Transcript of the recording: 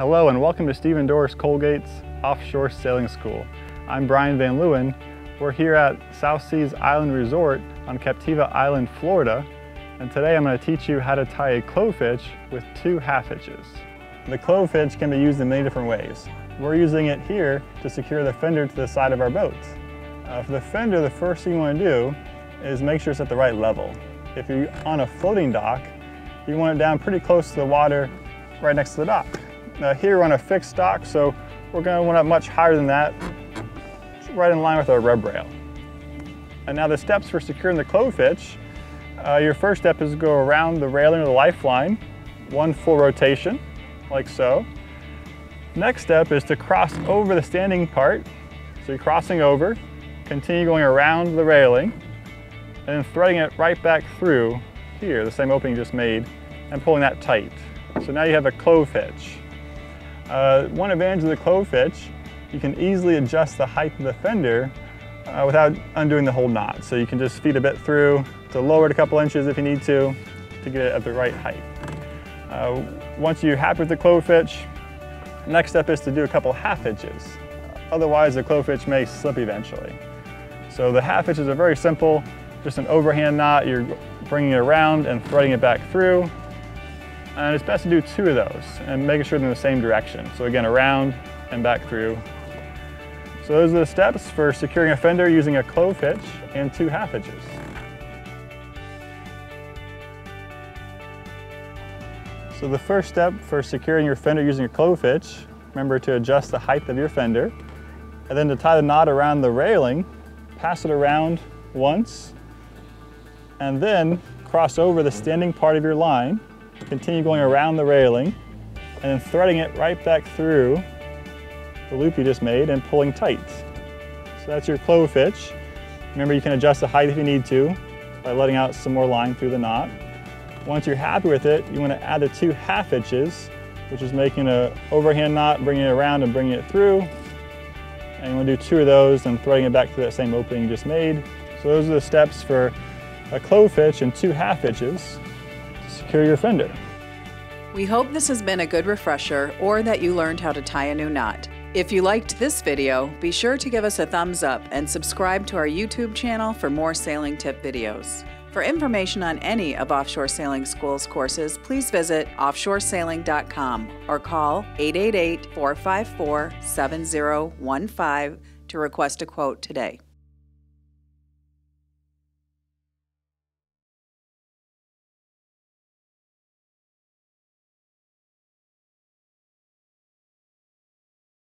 Hello and welcome to Steve and Doris Colgate's Offshore Sailing School. I'm Brian Van Leeuwen. We're here at South Seas Island Resort on Captiva Island, Florida, and today I'm going to teach you how to tie a clove hitch with two half hitches. The clove hitch can be used in many different ways. We're using it here to secure the fender to the side of our boats. For the fender, the first thing you want to do is make sure it's at the right level. If you're on a floating dock, you want it down pretty close to the water right next to the dock. Now here we're on a fixed dock, so we're going to want it much higher than that, right in line with our rub rail. And now the steps for securing the clove hitch. Your first step is to go around the railing or the lifeline, one full rotation, like so. Next step is to cross over the standing part. So you're crossing over, continue going around the railing, and then threading it right back through here, the same opening you just made, and pulling that tight. So now you have a clove hitch. One advantage of the clove hitch, you can easily adjust the height of the fender without undoing the whole knot. So you can just feed a bit through to lower it a couple inches if you need to get it at the right height. Once you're happy with the clove hitch, next step is to do a couple half hitches. Otherwise, the clove hitch may slip eventually. So the half hitches are very simple, just an overhand knot. You're bringing it around and threading it back through. And it's best to do two of those and making sure they're in the same direction. So again, around and back through. So those are the steps for securing a fender using a clove hitch and two half hitches. So the first step for securing your fender using a clove hitch, remember to adjust the height of your fender, and then to tie the knot around the railing, pass it around once, and then cross over the standing part of your line, continue going around the railing, and then threading it right back through the loop you just made and pulling tight. So that's your clove hitch. Remember, you can adjust the height if you need to by letting out some more line through the knot. Once you're happy with it, you want to add the two half hitches, which is making an overhand knot, bringing it around and bringing it through. And you want to do two of those and threading it back through that same opening you just made. So those are the steps for a clove hitch and two half hitches to secure your fender. We hope this has been a good refresher or that you learned how to tie a new knot. If you liked this video, be sure to give us a thumbs up and subscribe to our YouTube channel for more sailing tip videos. For information on any of Offshore Sailing School's courses, please visit offshoresailing.com or call 888-454-7015 to request a quote today.